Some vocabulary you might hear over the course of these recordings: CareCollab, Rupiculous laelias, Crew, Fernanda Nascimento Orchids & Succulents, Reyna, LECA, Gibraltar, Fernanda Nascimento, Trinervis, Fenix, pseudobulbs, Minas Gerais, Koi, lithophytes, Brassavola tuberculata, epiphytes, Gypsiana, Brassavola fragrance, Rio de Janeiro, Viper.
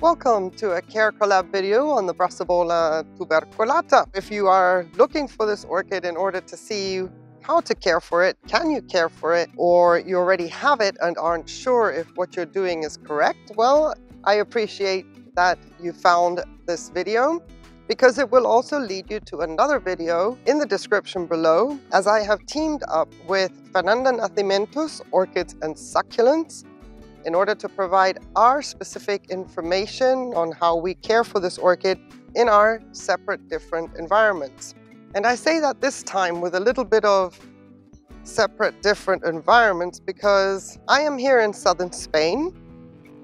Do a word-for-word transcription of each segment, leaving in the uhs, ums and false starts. Welcome to a care collab video on the Brassavola tuberculata. If you are looking for this orchid in order to see how to care for it, can you care for it, or you already have it and aren't sure if what you're doing is correct, well, I appreciate that you found this video, because it will also lead you to another video in the description below, as I have teamed up with Fernanda Nascimento's Orchids and Succulents in order to provide our specific information on how we care for this orchid in our separate different environments. And I say that this time with a little bit of separate different environments because I am here in southern Spain,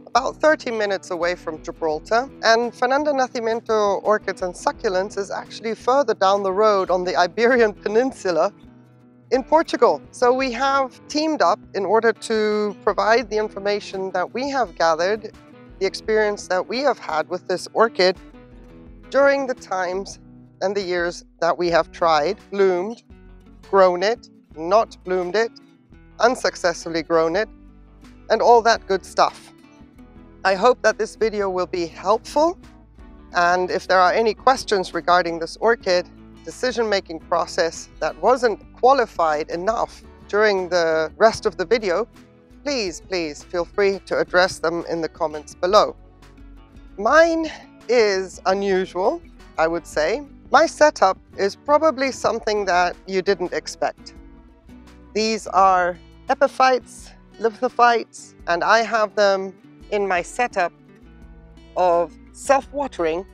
about thirty minutes away from Gibraltar, and Fernanda Nascimento Orchids and Succulents is actually further down the road on the Iberian Peninsula in Portugal. So we have teamed up in order to provide the information that we have gathered, the experience that we have had with this orchid during the times and the years that we have tried, bloomed, grown it, not bloomed it, unsuccessfully grown it, and all that good stuff. I hope that this video will be helpful, and if there are any questions regarding this orchid decision-making process that wasn't qualified enough during the rest of the video, please, please feel free to address them in the comments below. Mine is unusual, I would say. My setup is probably something that you didn't expect. These are epiphytes, lithophytes, and I have them in my setup of self-watering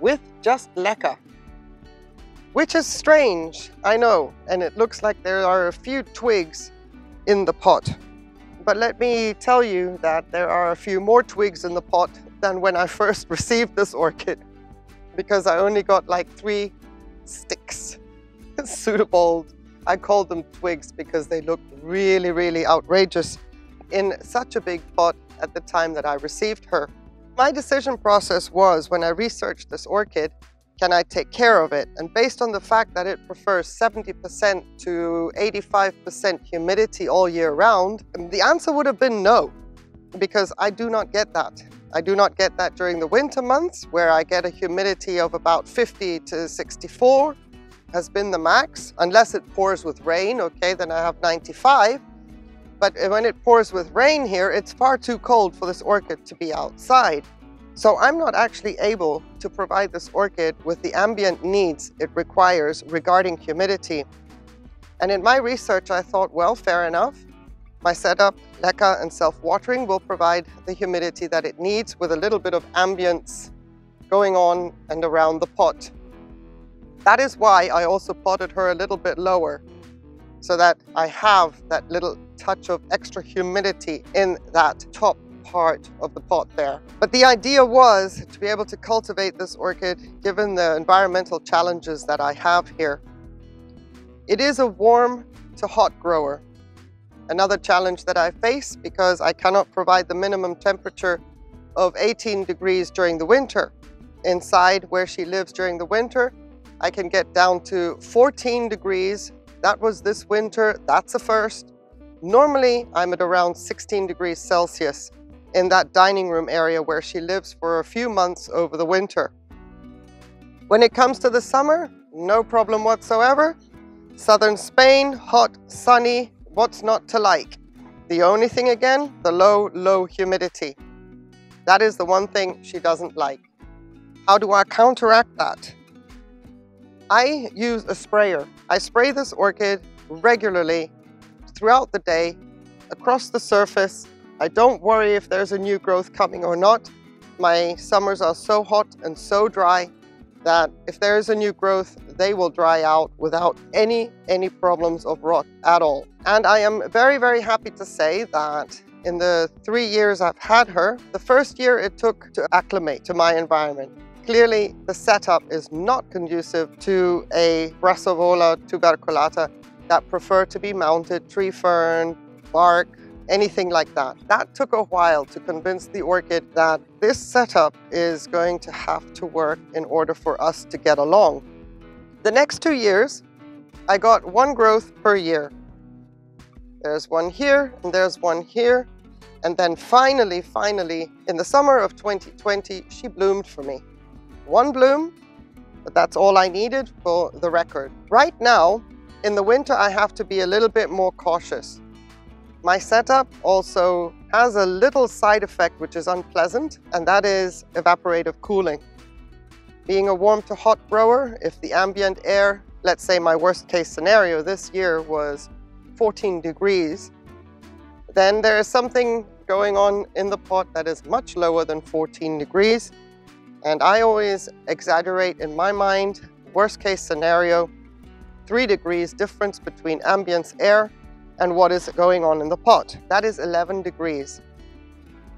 with just LECA, which is strange, I know, and it looks like there are a few twigs in the pot. But let me tell you that there are a few more twigs in the pot than when I first received this orchid, because I only got like three sticks, suitable. I called them twigs because they looked really, really outrageous in such a big pot at the time that I received her. My decision process was, when I researched this orchid, can I take care of it? And based on the fact that it prefers seventy percent to eighty-five percent humidity all year round, the answer would have been no, because I do not get that. I do not get that during the winter months, where I get a humidity of about fifty to sixty-four, has been the max, unless it pours with rain, okay, then I have ninety-five. But when it pours with rain here, it's far too cold for this orchid to be outside. So I'm not actually able to provide this orchid with the ambient needs it requires regarding humidity. And in my research, I thought, well, fair enough. My setup, LECA and self-watering, will provide the humidity that it needs with a little bit of ambience going on and around the pot. That is why I also potted her a little bit lower, so that I have that little touch of extra humidity in that top part of the pot there. But the idea was to be able to cultivate this orchid given the environmental challenges that I have here. It is a warm to hot grower. Another challenge that I face, because I cannot provide the minimum temperature of eighteen degrees during the winter. Inside where she lives during the winter, I can get down to fourteen degrees. That was this winter, that's a first. Normally, I'm at around sixteen degrees Celsius in that dining room area where she lives for a few months over the winter. When it comes to the summer, no problem whatsoever. Southern Spain, hot, sunny, what's not to like? The only thing again, the low, low humidity. That is the one thing she doesn't like. How do I counteract that? I use a sprayer. I spray this orchid regularly throughout the day, across the surface. I don't worry if there's a new growth coming or not. My summers are so hot and so dry that if there is a new growth, they will dry out without any, any problems of rot at all. And I am very, very happy to say that in the three years I've had her, the first year it took to acclimate to my environment. Clearly, the setup is not conducive to a Brassavola tuberculata that prefer to be mounted, tree fern, bark, anything like that. That took a while to convince the orchid that this setup is going to have to work in order for us to get along. The next two years, I got one growth per year. There's one here, and there's one here. And then finally, finally, in the summer of twenty twenty, she bloomed for me. One bloom, but that's all I needed for the record. Right now, in the winter, I have to be a little bit more cautious. My setup also has a little side effect which is unpleasant, and that is evaporative cooling. Being a warm to hot grower, if the ambient air, let's say my worst case scenario this year was fourteen degrees, then there is something going on in the pot that is much lower than fourteen degrees. And I always exaggerate in my mind, worst case scenario, three degrees difference between ambient air and what is going on in the pot. That is eleven degrees.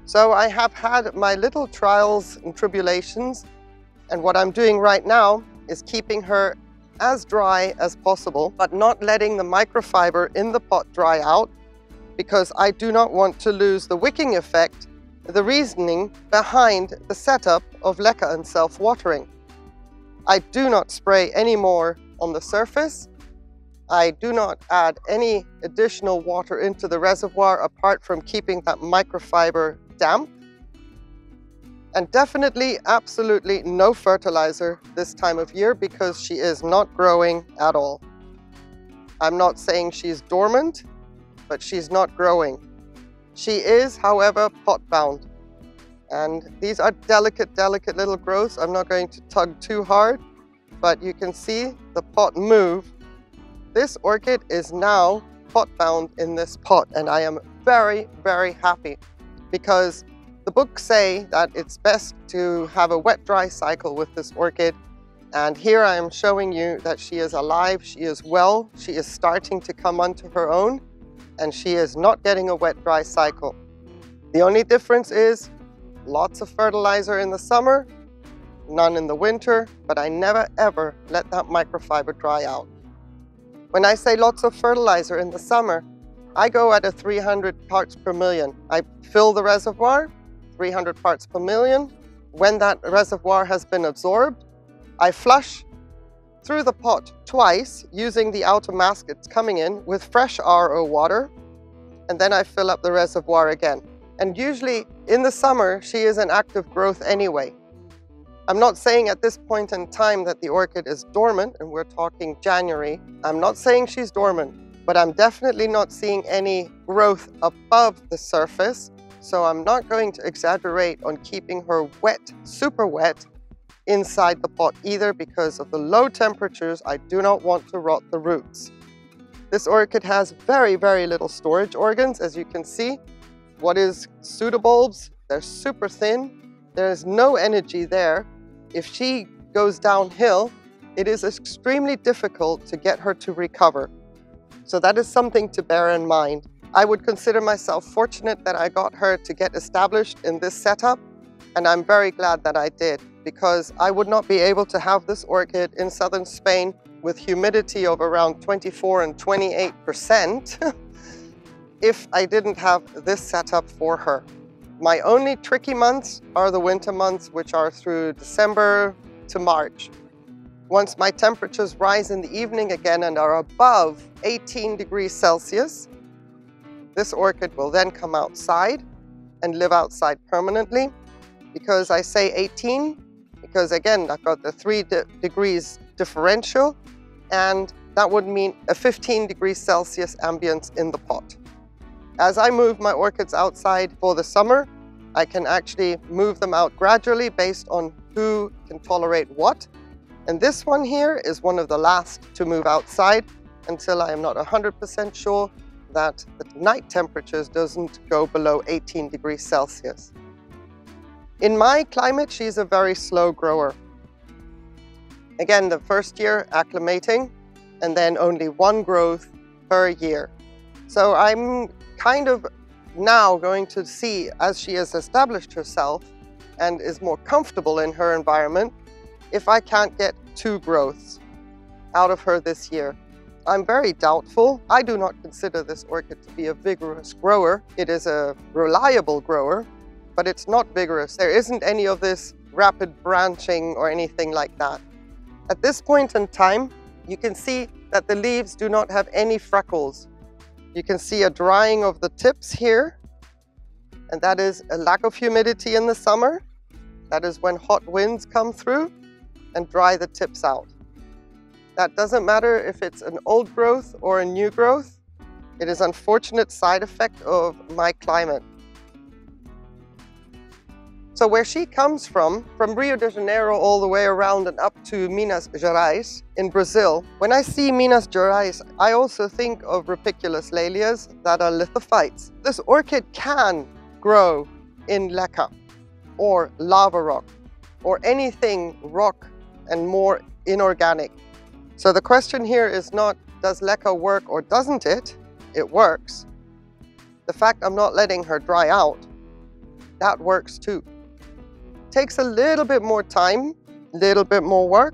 So I have had my little trials and tribulations, and what I'm doing right now is keeping her as dry as possible, but not letting the microfiber in the pot dry out, because I do not want to lose the wicking effect, the reasoning behind the setup of LECA and self-watering. I do not spray any more on the surface. I do not add any additional water into the reservoir apart from keeping that microfiber damp. And definitely, absolutely no fertilizer this time of year, because she is not growing at all. I'm not saying she's dormant, but she's not growing. She is, however, pot bound. And these are delicate, delicate little growths. I'm not going to tug too hard, but you can see the pot move. This orchid is now pot bound in this pot, and I am very, very happy, because the books say that it's best to have a wet-dry cycle with this orchid. And here I am showing you that she is alive, she is well, she is starting to come onto her own, and she is not getting a wet-dry cycle. The only difference is lots of fertilizer in the summer, none in the winter, but I never ever let that microfiber dry out. When I say lots of fertilizer in the summer, I go at a three hundred parts per million. I fill the reservoir, three hundred parts per million. When that reservoir has been absorbed, I flush through the pot twice using the outer mask it's coming in with fresh R O water, and then I fill up the reservoir again. And usually in the summer, she is in active growth anyway. I'm not saying at this point in time that the orchid is dormant, and we're talking January. I'm not saying she's dormant, but I'm definitely not seeing any growth above the surface. So I'm not going to exaggerate on keeping her wet, super wet, inside the pot either, because of the low temperatures. I do not want to rot the roots. This orchid has very, very little storage organs, as you can see. What is pseudobulbs, they're super thin. There is no energy there. If she goes downhill, it is extremely difficult to get her to recover. So that is something to bear in mind. I would consider myself fortunate that I got her to get established in this setup, and I'm very glad that I did, because I would not be able to have this orchid in southern Spain with humidity of around twenty-four and twenty-eight percent if I didn't have this setup for her. My only tricky months are the winter months, which are through December to March. Once my temperatures rise in the evening again and are above eighteen degrees Celsius, this orchid will then come outside and live outside permanently. Because I say eighteen, because again, I've got the three de- degrees differential, and that would mean a fifteen degrees Celsius ambience in the pot. As I move my orchids outside for the summer, I can actually move them out gradually based on who can tolerate what. And this one here is one of the last to move outside until I am not one hundred percent sure that the night temperatures doesn't go below eighteen degrees Celsius. In my climate, she's a very slow grower. Again, the first year acclimating, and then only one growth per year. So I'm kind of now going to see, as she has established herself and is more comfortable in her environment, if I can't get two growths out of her this year. I'm very doubtful. I do not consider this orchid to be a vigorous grower. It is a reliable grower, but it's not vigorous. There isn't any of this rapid branching or anything like that. At this point in time, you can see that the leaves do not have any freckles. You can see a drying of the tips here, and that is a lack of humidity in the summer. That is when hot winds come through and dry the tips out. That doesn't matter if it's an old growth or a new growth. It is an unfortunate side effect of my climate. So where she comes from, from Rio de Janeiro all the way around and up to Minas Gerais in Brazil, when I see Minas Gerais, I also think of Rupiculous laelias that are lithophytes. This orchid can grow in LECA or lava rock or anything rock and more inorganic. So the question here is not, does LECA work or doesn't it? It works. The fact I'm not letting her dry out, that works too. Takes a little bit more time, a little bit more work,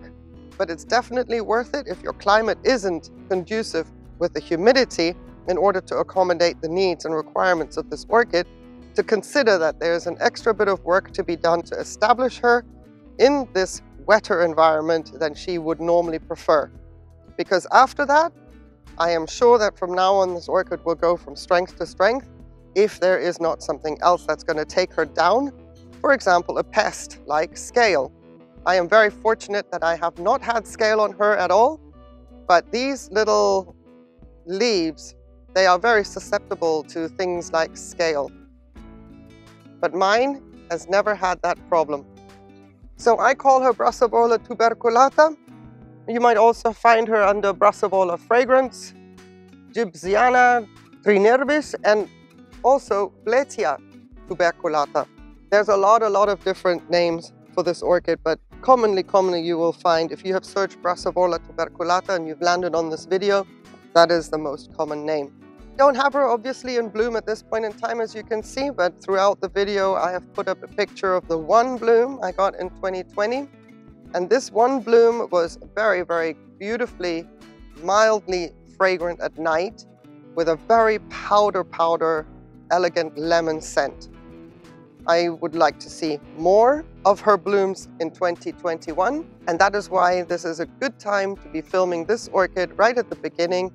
but it's definitely worth it if your climate isn't conducive with the humidity in order to accommodate the needs and requirements of this orchid, to consider that there's an extra bit of work to be done to establish her in this wetter environment than she would normally prefer. Because after that, I am sure that from now on this orchid will go from strength to strength if there is not something else that's going to take her down. For example, a pest like scale. I am very fortunate that I have not had scale on her at all, but these little leaves, they are very susceptible to things like scale. But mine has never had that problem. So I call her Brassavola tuberculata. You might also find her under Brassavola fragrance, Gypsiana, Trinervis, and also Brassavola tuberculata. There's a lot, a lot of different names for this orchid, but commonly, commonly you will find, if you have searched Brassavola tuberculata and you've landed on this video, that is the most common name. Don't have her obviously in bloom at this point in time, as you can see, but throughout the video I have put up a picture of the one bloom I got in twenty twenty. And this one bloom was very, very beautifully, mildly fragrant at night with a very powder, powder, elegant lemon scent. I would like to see more of her blooms in twenty twenty-one, and that is why this is a good time to be filming this orchid right at the beginning,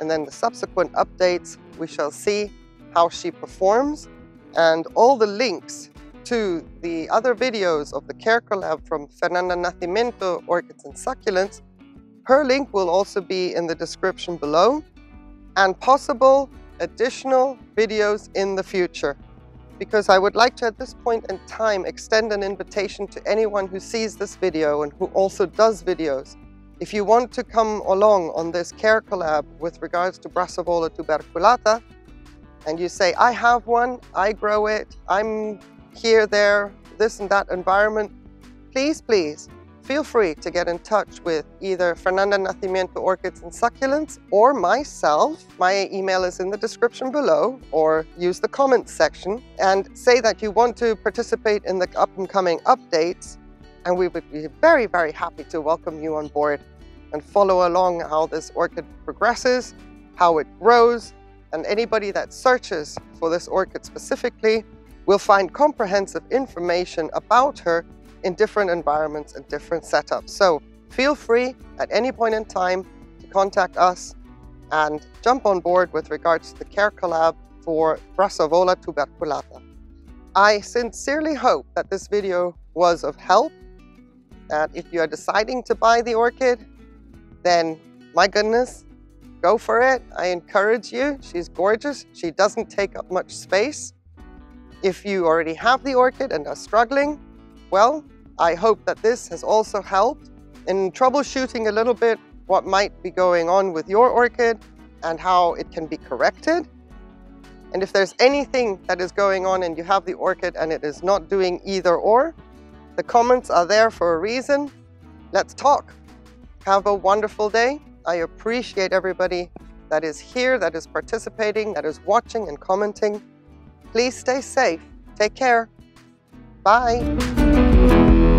and then the subsequent updates, we shall see how she performs. And all the links to the other videos of the Care Collab from Fernanda Nascimento, Orchids and Succulents, her link will also be in the description below, and possible additional videos in the future. Because I would like to, at this point in time, extend an invitation to anyone who sees this video and who also does videos. If you want to come along on this Care Collab with regards to Brassavola tuberculata, and you say, I have one, I grow it, I'm here, there, this and that environment, please, please, feel free to get in touch with either Fernanda Nascimento Orchids and Succulents or myself. My email is in the description below, or use the comments section and say that you want to participate in the up and coming updates, and we would be very, very happy to welcome you on board and follow along how this orchid progresses, how it grows, and anybody that searches for this orchid specifically will find comprehensive information about her in different environments and different setups. So feel free at any point in time to contact us and jump on board with regards to the Care Collab for Brassavola tuberculata. I sincerely hope that this video was of help, that if you are deciding to buy the orchid, then my goodness, go for it. I encourage you. She's gorgeous. She doesn't take up much space. If you already have the orchid and are struggling, well, I hope that this has also helped in troubleshooting a little bit what might be going on with your orchid and how it can be corrected. And if there's anything that is going on and you have the orchid and it is not doing either or, the comments are there for a reason. Let's talk. Have a wonderful day. I appreciate everybody that is here, that is participating, that is watching and commenting. Please stay safe. Take care. Bye.